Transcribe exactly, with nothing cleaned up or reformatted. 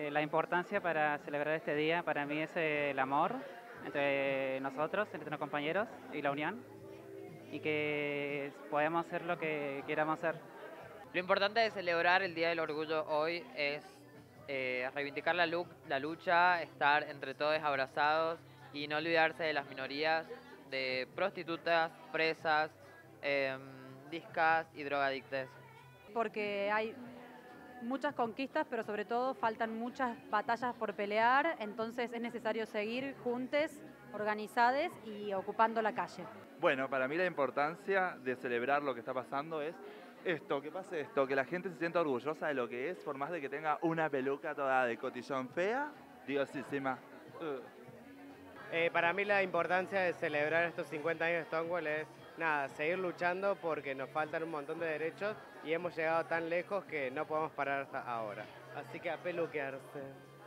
Eh, la importancia para celebrar este día para mí es eh, el amor entre nosotros, entre nuestros compañeros y la unión, y que podemos hacer lo que queramos hacer. Lo importante de celebrar el Día del Orgullo hoy es eh, reivindicar la, la lucha, estar entre todos abrazados y no olvidarse de las minorías, de prostitutas, presas, eh, discas y drogadictas. Porque hay muchas conquistas, pero sobre todo faltan muchas batallas por pelear, entonces es necesario seguir juntos, organizados y ocupando la calle. Bueno, para mí la importancia de celebrar lo que está pasando es esto, que pase esto, que la gente se sienta orgullosa de lo que es, por más de que tenga una peluca toda de cotillón fea, diosísima. Uh. Eh, para mí la importancia de celebrar estos cincuenta años de Stonewall es, nada, seguir luchando porque nos faltan un montón de derechos y hemos llegado tan lejos que no podemos parar hasta ahora. Así que a peluquearse.